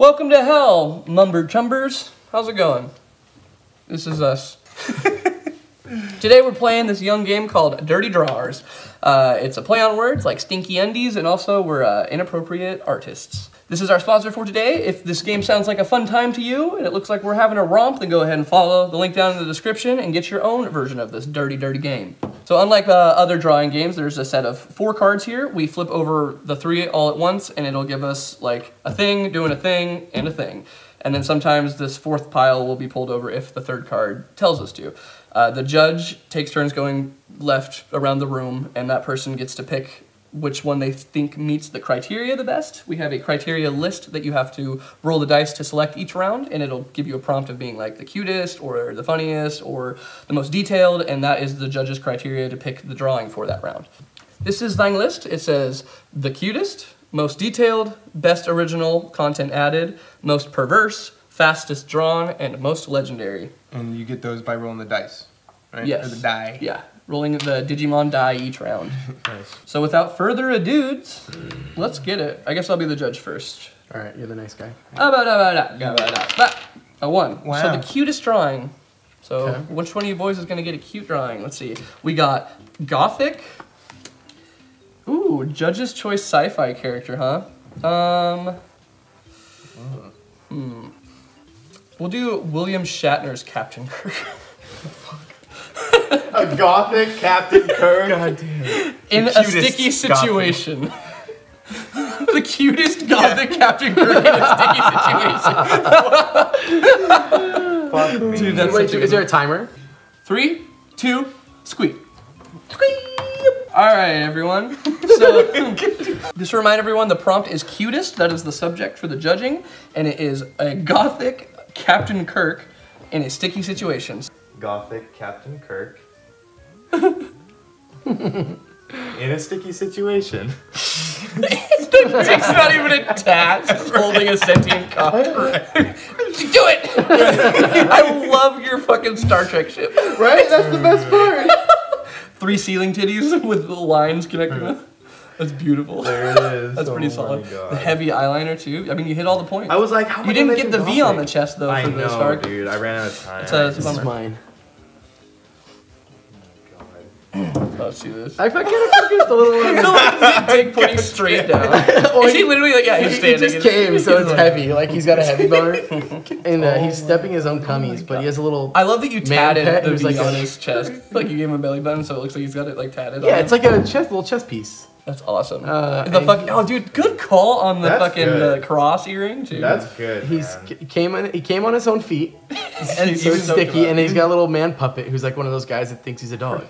Welcome to hell, Mumber Chumbers. How's it going? This is us. Today we're playing this young game called Dirty Drawers. It's a play on words like stinky undies, and also we're inappropriate artists. This is our sponsor for today. If this game sounds like a fun time to you, and it looks like we're having a romp, then go ahead and follow the link down in the description and get your own version of this dirty, dirty game. So unlike other drawing games, there's a set of 4 cards here. We flip over the 3 all at once, and it'll give us like a thing, doing a thing, and a thing. And then sometimes this 4th pile will be pulled over if the 3rd card tells us to. The judge takes turns going left around the room, and that person gets to pick which one they think meets the criteria the best. We have a criteria list that you have to roll the dice to select each round, and it'll give you a prompt of being like the cutest or the funniest or the most detailed, and that is the judge's criteria to pick the drawing for that round. This is thine list. It says the cutest, most detailed, best original content added, most perverse, fastest drawn, and most legendary. And you get those by rolling the dice, right? Yes. Or the die. Yeah, rolling the Digimon die each round. Nice. So without further ado, let's get it. I guess I'll be the judge first. All right, you're the nice guy. A 1. Wow. So the cutest drawing. So okay, which one of you boys is going to get a cute drawing? Let's see. We got Gothic. Ooh, Judge's Choice sci-fi character, huh? We'll do William Shatner's Captain Kirk. Fuck. A Gothic Captain Kirk? God damn. In a sticky situation. The cutest Gothic Captain Kirk in a sticky situation. Fuck me. Dude, that's wait, is there a timer? 3, 2, squeak. All right, everyone. So just to remind everyone, the prompt is cutest. That is the subject for the judging, and it is a Gothic Captain Kirk in a sticky situation. Gothic Captain Kirk in a sticky situation. It's not even attached. It's holding a sentient cock. Do it! I love your fucking Star Trek ship. Right? That's the best part. 3 ceiling titties with the lines connecting them. That's beautiful. There it is. That's pretty solid. God. The heavy eyeliner too. I mean, you hit all the points. I was like, how you didn't get the V on the chest though. I know, dude. I ran out of time. It's a bummer. Oh my god. Oh, see this? I fucking focused a little bit. Dick pointing straight down. Is he literally like, yeah, he's standing. He just came, so it's heavy. Like he's got a heavy boner, and he's stepping his own cummies, but he has a little. I love that you tatted the V on his chest. Like you gave him a belly button, so it looks like he's got it like tatted. Yeah, it's like a little chest piece. That's awesome. Oh, dude, good call on the fucking cross earring too. That's good. He came on his own feet, and he's so sticky, and he's got a little man puppet who's like one of those guys that thinks he's a dog.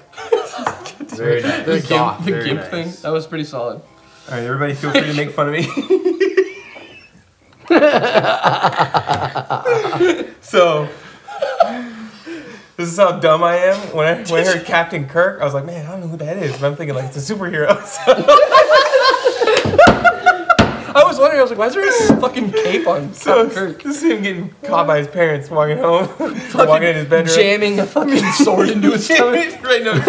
Very nice. The gimp thing. That was pretty solid. All right, everybody, feel free to make fun of me. So this is how dumb I am. When I heard Captain Kirk, I was like, man, I don't know who that is. But I'm thinking, like, it's a superhero. So. I was wondering, I was like, why is there a fucking cape on Captain Kirk? This is him getting caught by his parents walking home, walking in his bedroom. Jamming a fucking sword into his stomach. Right, no. I'm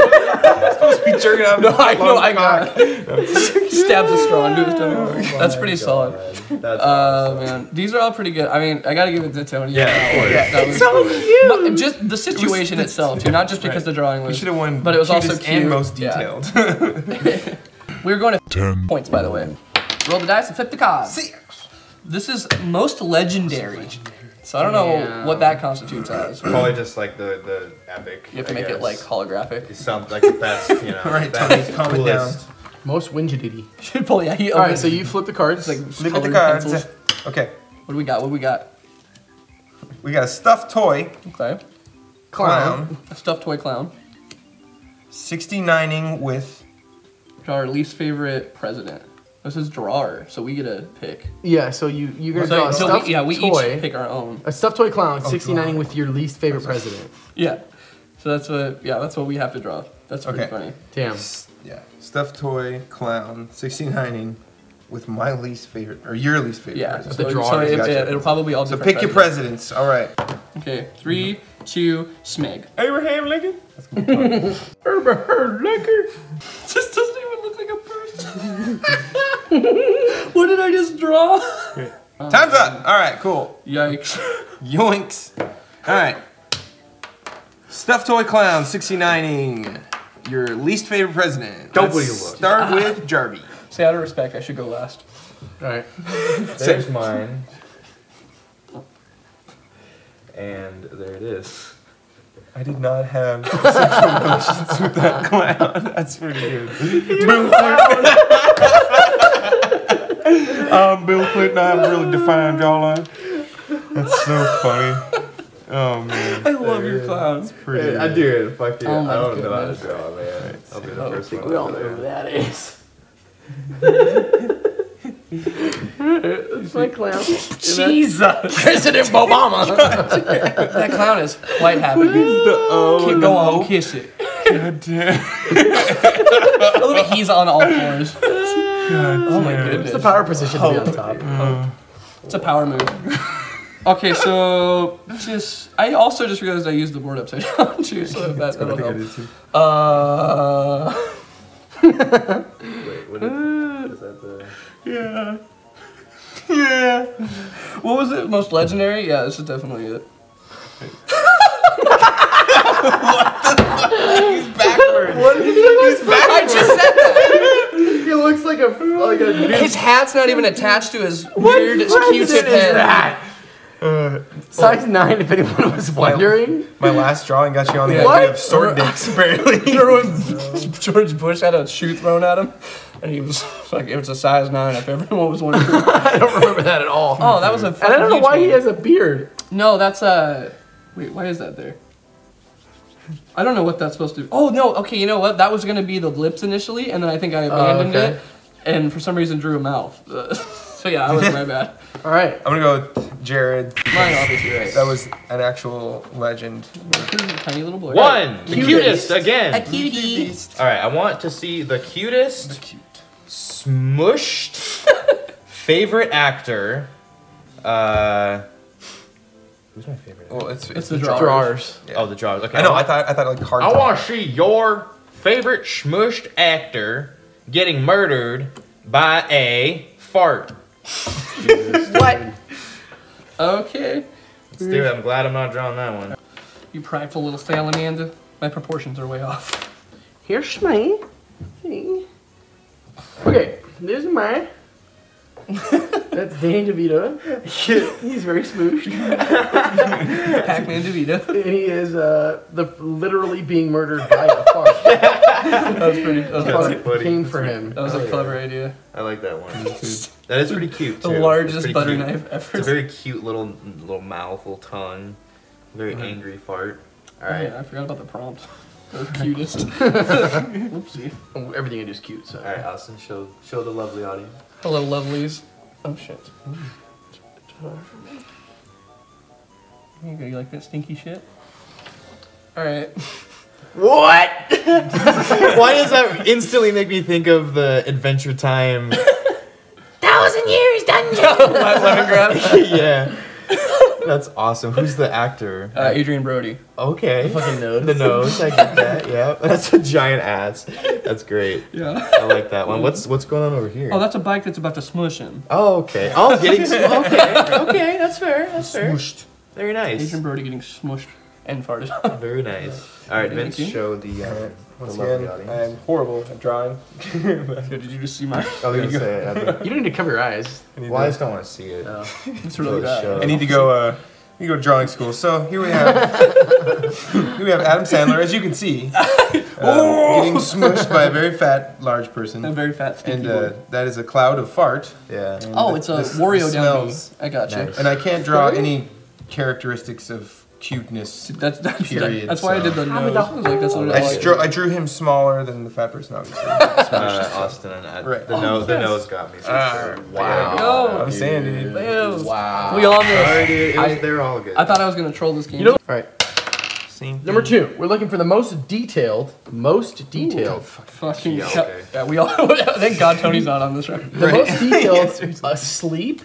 supposed to be jerking out. No, I know, I got it. Stabs a straw into his stomach. Oh, that's pretty solid. That's awesome. Man, these are all pretty good. I mean, I gotta give it to Tony. Yeah, that was so cute. But just the situation itself, too. Not just because the drawing was. You should have won. But it was also cute and most detailed. Yeah. We were going to 10 points, by the way. Roll the dice and flip the card. This is most legendary. So I don't know what that constitutes as. Probably just like the epic. You have to make it like holographic. It sounds like the best, you know. Right, Tony's calming down. Most wingedity. All right, so you flip the cards. Like flip the cards. Pencils. Okay. What do we got? What do we got? We got a stuffed toy. Okay. Clown. A stuffed toy clown. 69ing with our least favorite president. This is drawer, so we get a pick. Yeah, so you're gonna draw a stuffed toy. Yeah, we each pick our own. A stuffed toy clown, 69ing with your least favorite president. Yeah, so that's what we have to draw. That's pretty funny. Damn. Yeah, stuffed toy clown, 69ing with my least favorite or your least favorite. Yeah, president. The drawer. So it'll probably all. So pick your presidents. All right. Okay, 3, 2, smeg. Abraham Lincoln. That's gonna be fun. Abraham Lincoln. Just doesn't even look like a person. What did I just draw? Time's up. All right, cool. Yikes. Yoinks. All right. Stuffed Toy Clown 69ing. Your least favorite president. Don't believe it. Start with Jarvie. Say out of respect, I should go last. All right. There's mine. And there it is. I did not have sexual relations with that clown. That's pretty good. Bill Clinton, I have really defined jawline. That's so funny. Oh man. I love your clowns. Pretty. I do. Fuck you. Oh, I don't know how to draw, man. I'll be the first one. I think we all know who that is. It's my clown. Jesus. President Obama. That clown is quite happy. Can't go on. Kiss it. God damn. Look at he's on all fours. God oh my goodness. It's the power position to be on top. It's a power move. Okay, so I also just realized I used the board upside down too, so that'll help. Wait, what is that? Yeah. Yeah. What was it? Most legendary? Yeah, this is definitely it. What the fuck? He's backwards. What did he He's backwards. I just said that. He looks like a his hat's not even attached to his weird Q-tip head. Size 9, if anyone was wondering. My last drawing got you on the idea of sword dicks, barely. Remember when George Bush had a shoe thrown at him? And he was like, it was a size 9, if everyone was wondering. I don't remember that at all. Oh, that was a fucking And I don't know why he has a beard. No, that's a... Wait, why is that there? I don't know what that's supposed to be. Oh, no, okay, you know what? That was going to be the lips initially, and then I think I abandoned it. And for some reason drew a mouth. So yeah, that was my bad. All right. I'm going to go with Jared. Mine, obviously, right. That was an actual legend. Tiny little boy. One. Right. The cutest again. A cutie. All right. I want to see the cutest, smushed favorite actor. Who's my favorite actor? Well, it's the Drawers. Yeah. Oh, the Drawers. Okay. I know. I thought like hard. I want to see your favorite smushed actor getting murdered by a fart. What? Okay. Let's do it. I'm glad I'm not drawing that one. You prideful little salamander. My proportions are way off. Here's my thing. Okay, there's my. That's Dan DeVito. He's very smooshed. Pac-Man DeVito. And he is literally being murdered by a fart. That was pretty funny. Came for him. That was a clever idea. I like that one. That is pretty cute too. The largest butter knife ever. It's a very cute little mouth, little tongue. Very angry fart. All right. Oh, yeah, I forgot about the prompt. Cutest. Oopsie. Everything I do is cute. So. All right, Austin, show the lovely audience. Hello, lovelies. Oh shit. Here you go. You like that stinky shit? All right. What? Why does that instantly make me think of the Adventure Time? 1,000 years dungeon. Yeah. That's awesome. Who's the actor? Adrian Brody. Okay. The fucking nose. The nose. I get that. Yeah. That's a giant ass. That's great. Yeah. I like that one. What's going on over here? Oh, that's a bike that's about to smush him. Oh, okay. Oh, getting smushed. Okay. That's fair. That's fair. Smushed. Very nice. Adrian Brody getting smushed and farted. Very nice. All right, Vince, show the. Once again, I am horrible at drawing. Did you just see my? I was gonna say it. You don't need to cover your eyes. Well, I just don't want to see it. No. It's really bad. I need to go. You go to drawing school. So here we have. Here we have Adam Sandler, as you can see, getting smushed by a very fat, large person. A very fat. And that is a cloud of fart. Yeah. And it's a Wario down. I got you. Nice. And I can't draw any characteristics of. Cuteness. That's period. That's why I did the nose. I drew him smaller than the fat person, obviously. Austin and Ed. Right. The nose got me for sure. Wow. Yo, I'm saying, dude. Wow. We all knew. They're all good. I thought I was gonna troll this game. You know. All right. Number 2. We're looking for the most detailed. Fucking yeah. Okay. Yeah. We all. Thank God Tony's not on this record. The most detailed asleep.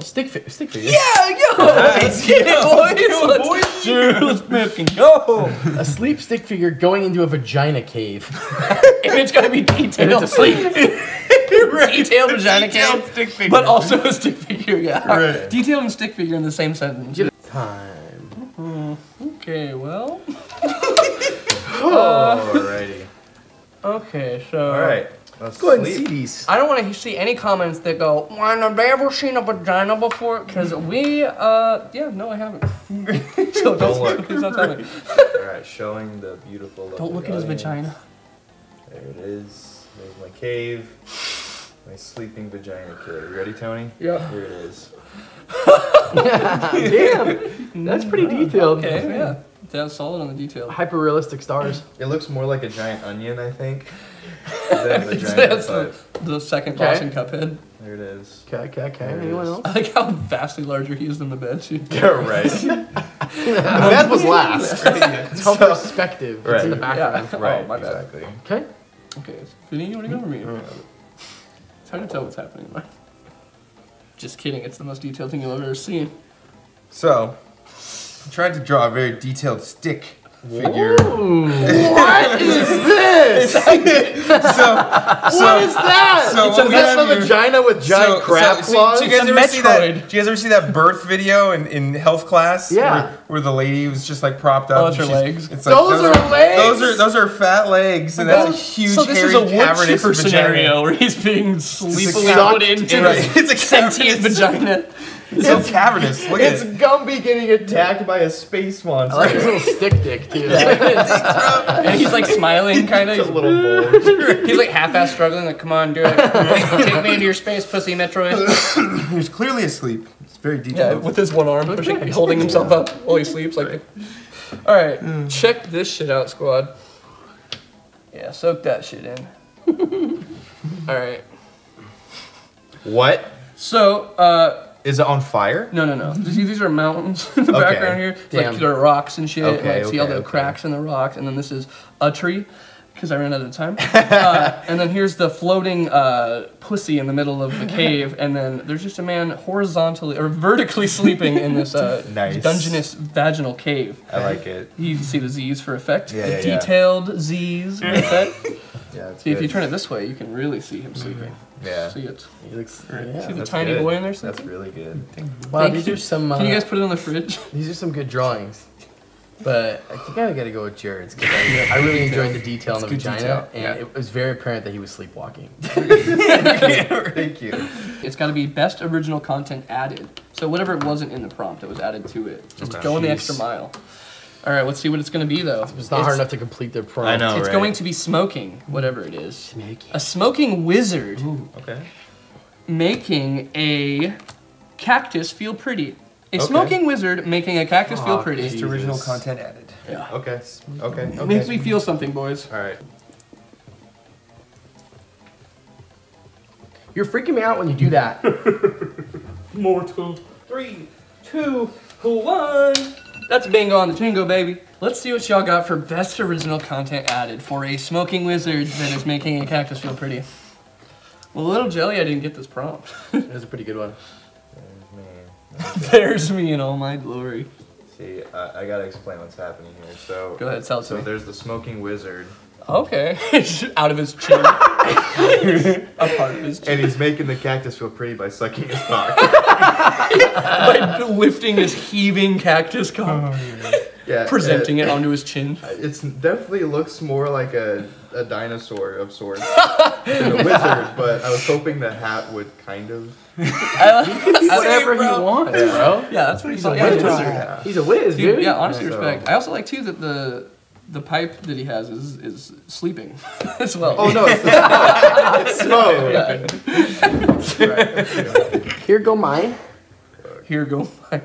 Stick figure. Yeah, yo! Let's get it, boys! Let's fucking go! A sleep stick figure going into a vagina cave. And it's gonna be detailed. And it's asleep. Detailed vagina cave. Stick figure. But also a stick figure. figure, yeah. Right. Detail and stick figure in the same sentence. Time. Okay, well. Alrighty. Okay, so. Alright. Let's go ahead and see these. I don't want to see any comments that go, well, have I ever seen a vagina before? Because we, yeah, no, I haven't. So don't look. Please don't tell me. Alright, showing the beautiful. Don't look at his vagina. There it is. There's my cave. My sleeping vagina killer. You ready, Tony? Yeah. Here it is. Damn. That's pretty detailed. Okay, yeah. That's solid on the detail. Hyper realistic stars. It looks more like a giant onion, I think. That's the second boss in Cuphead. There it is. Okay. Anyone else? I like how vastly larger he is than the bed. Yeah, right. The bed was last. It's called perspective. Right. It's in the background. Yeah. Right, oh, my bad. Exactly. Okay. Okay. Vinny, you want to go for me? It's hard to tell what's happening. Just kidding. It's the most detailed thing you've ever seen. So, I tried to draw a very detailed stick figure. Ooh, what is this? What is that? So it's a vagina with giant crab claws. Do you guys ever see that? Do you guys ever see that birth video in health class? Yeah. Where the lady was just like propped up. Oh, those are legs. It's like, those are legs. Those are fat legs, and that's a huge. So this is a woodchipper scenario where he's being sleepily put into a sentient vagina. It's so cavernous. Look at it. It's Gumby getting attacked by a space monster. I like his little stick dick, too. And he's like smiling, kind of. He's a little bold. He's like half-ass struggling, like, come on, do it. Take me into your space, pussy Metroid. He's clearly asleep. It's very detailed. Yeah, with his one arm, pushing, holding himself up while he sleeps. Like, all right, check this shit out, squad. Yeah, soak that shit in. All right. What? So, is it on fire? No. See, these are mountains in the background here. Damn. Like, there are rocks and shit. Okay, see all the cracks in the rocks. And then this is a tree, because I ran out of time. And then here's the floating pussy in the middle of the cave. And then there's just a man horizontally, or vertically sleeping in this dungeness vaginal cave. I like it. You can see the Z's for effect. Yeah, detailed Z's for effect. Yeah, see, if you turn it this way, you can really see him sleeping. Yeah. See it. He looks, see the tiny boy in there? That's really good. Wow, these are some... can you guys put it on the fridge? These are some good drawings. But I think I gotta go with Jared's, because I really enjoyed the detail in the vagina, and it was very apparent that he was sleepwalking. Thank you. It's gotta be best original content added. So whatever it wasn't in the prompt, it was added to it. Just going the extra mile. All right, let's see what it's going to be, though. It's not hard enough to complete their prompt. I know, right? It's going to be smoking, whatever it is. Smoking. A smoking wizard. Ooh, okay. Making a cactus feel pretty. A smoking wizard making a cactus feel pretty. It's original content added. Yeah. Okay. It makes me feel something, boys. All right. You're freaking me out when you do that. Mortal. 3, 2, 1. That's bingo on the chingo, baby. Let's see what y'all got for best original content added for a smoking wizard that is making a cactus feel pretty. Well, a little jelly, I didn't get this prompt. That's a pretty good one. There's me. There's me in all my glory. See, I gotta explain what's happening here. So go ahead, tell us. So there's the smoking wizard. Okay. Out of his chin. A part of his chin. And he's making the cactus feel pretty by sucking his cock. By lifting his heaving cactus cock. Oh, yeah. Presenting it onto his chin. It definitely looks more like a dinosaur of sorts than a wizard, but I was hoping the hat would kind of... Whatever he wants, bro. Yeah, that's what he's like. He's a wizard. Yeah. He's a whiz, dude. Yeah, honestly, respect. So. I also like, too, that the pipe that he has is sleeping as well. Oh no, it's smoke. Yeah. Here go mine. Here go mine.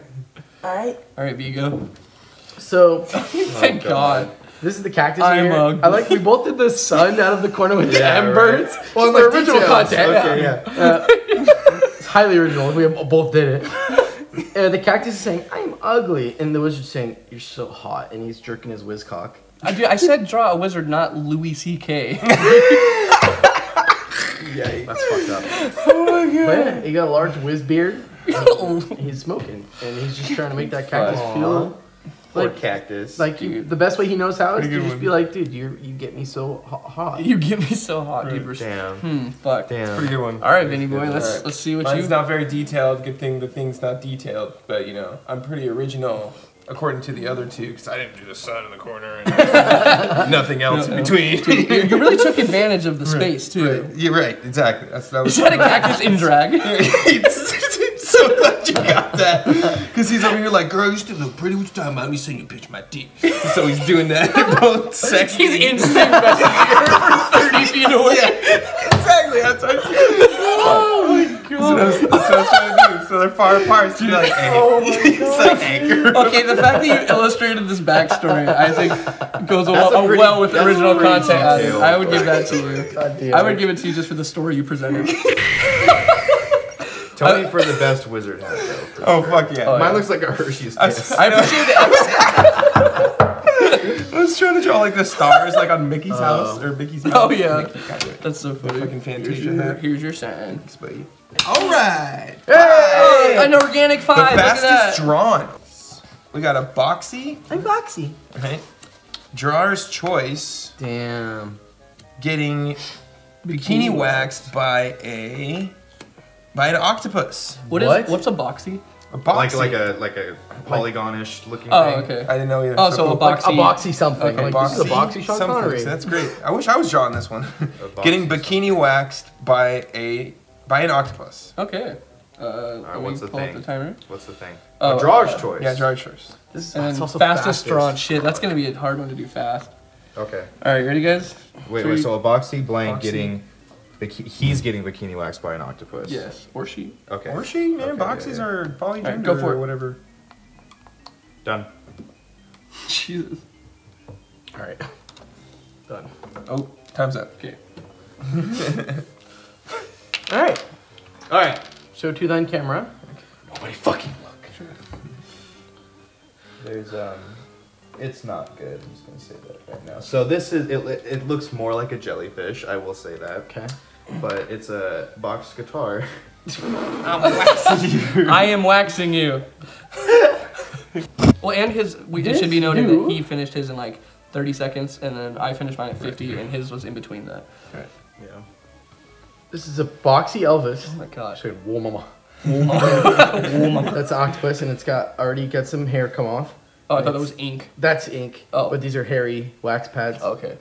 Alright. Alright, Vigo. So thank God. This is the cactus here. I like we both did the sun out of the corner with the embers. Right. Well, the original content. Okay, it's highly original. We both did it. The cactus is saying, I'm ugly. And the wizard's saying, you're so hot. And he's jerking his whiz cock. I said draw a wizard, not Louis C.K. Yikes. That's fucked up. Oh my God. But yeah, he got a large whiz beard. He's smoking. And he's just trying to make that cactus feel Or like, cactus. Like you, the best way he knows how is to just be like, dude, you get me so hot. You get me so hot, dude. Damn. Fuck. Damn. It's a pretty good one. All right, Vinny boy, let's see what Mine's not very detailed. Good thing the thing's not detailed, but you know, I'm pretty original according to the other two because I didn't do the sun in the corner and nothing else in between. Dude, you really took advantage of the space too. Right. You're right. Exactly. Is that a cactus in drag? So glad you got that. Because he's over here like, girl, you still look pretty. What you talking about? Let me send you a picture of my dick. So he's doing that. They're both sexy. He's instant messenger 30 feet away. Yeah, exactly. That's what I'm saying. Oh my god. So that's what I do. So they're far apart. So you're like, hey. Oh my god. Like, hey, okay, the fact that you illustrated this backstory, I think, goes well with the original content. I would give that to you. God damn. I would give it to you just for the story you presented. Tony for the best wizard hat, though. Oh, sure. Fuck yeah. Oh, mine looks like a Hershey's kiss. I appreciate it. I was trying to draw like the stars like on Mickey's house. Or Mickey's house. Oh, yeah. That's so funny. Fucking Fantasia hat. Here's your sign. All right. Hey! Oh, an organic five. The fastest drawn. We got a boxy. I'm boxy. Okay. Drawer's choice. Damn. Getting bikini waxed by a... By an octopus. What's a boxy? A boxy. Like a polygonish looking thing. Oh, okay. I didn't know either. Oh, so a boxy. Like a boxy something. Okay. Like boxy, this is a boxy shot something. So that's great. I wish I was drawing this one. Getting bikini waxed by an octopus. Okay. Right, what's the thing? What's the thing? Oh, drawer's choice. Yeah, drawer's choice. This is also fastest drawn shit. That's gonna be a hard one to do fast. Okay. All right, ready guys? Wait. So a boxy blank getting. He's getting bikini waxed by an octopus. Yes, or she. Okay. Or she, man. Okay, boxies are polygender go for it. Or whatever. Done. Jesus. All right. Done. Oh, time's up. Okay. All right. All right. Show to thine camera. Okay. Nobody fucking look. There's It's not good. I'm just gonna say that right now. So this is it looks more like a jellyfish. I will say that. Okay. But it's a box guitar. I'm waxing you. I am waxing you. Well, and it should be noted that he finished his in like 30 seconds, and then I finished mine at 50, and his was in between that. Right. Yeah. This is a boxy Elvis. Oh my gosh. Whoa, mama. Whoa, mama. Whoa, mama. That's an octopus, and it's already got some hair come off. Oh, I thought that was ink. That's ink. Oh. But these are hairy wax pads. Oh, okay.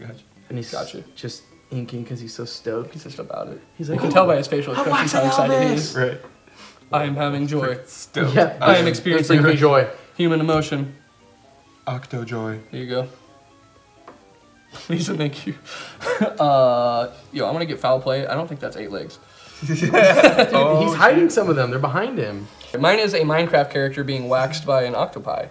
Gotcha. And he's just inking because he's so stoked. He's just about it. He's like, you can tell by his facial expressions how excited he is. Right. I am having joy. Stoked. Yeah. I am experiencing joy. Human emotion. Octo joy. There you go. Lisa, thank you. Yo, I'm going to get foul play. I don't think that's 8 legs. Dude, he's hiding some of them. They're behind him. Mine is a Minecraft character being waxed by an octopi.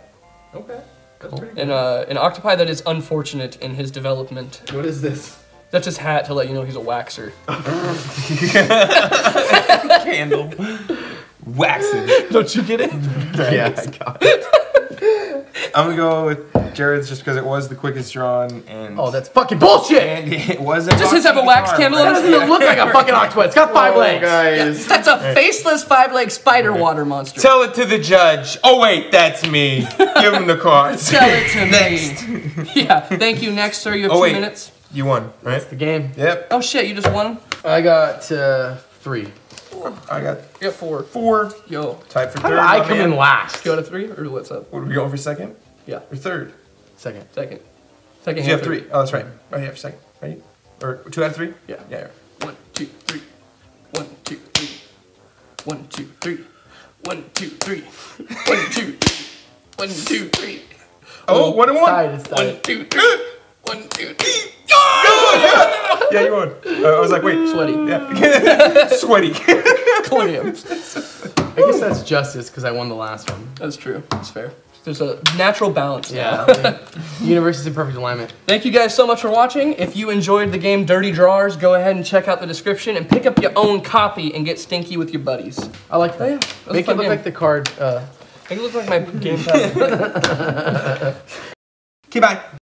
Okay, that's pretty good. And an octopi that is unfortunate in his development. What is this? That's his hat to let you know he's a waxer. Candle. Waxing. Don't you get it? Yeah, I got it. I'm gonna go with Jared's just because it was the quickest drawn and... Oh, that's fucking bullshit! And it wasn't... Does his have a wax candle? That doesn't even look like a fucking octopus. It's got 5 legs. Guys. Yeah, that's a faceless 5-leg spider water monster. Tell it to the judge. Oh, wait, that's me. Give him the card. Tell it to me. Yeah, thank you. Next, sir. You have 2 minutes. You won, right? That's the game. Yep. Oh, shit, you just won? I got 3. I got 4. 4. Yo. Type for 3rd. How did I come in last? Go to 3 or what's up? What, are we going for 2nd? Yeah. Or 3rd? Second. You have 3. Oh, that's right. Right here for 2nd. Right? Or 2 out of 3? Yeah. Yeah. 1, 2, 3. 1, 2, 3. 1, 2, 3. 1, 2, 3. 1, 2, 3. 1, 2, 3. Oh, 1 and 1. Side. 1, 2, 3. 1, 2, 3. Oh! Yeah, you won. I was like, wait. Sweaty. Yeah. Sweaty. I guess that's justice because I won the last one. That's true. That's fair. There's a natural balance. Yeah. The universe is in perfect alignment. Thank you guys so much for watching. If you enjoyed the game Dirty Drawers, go ahead and check out the description and pick up your own copy and get stinky with your buddies. I like that. Yeah. Make it look like the card. Make it look like my game. Okay, bye.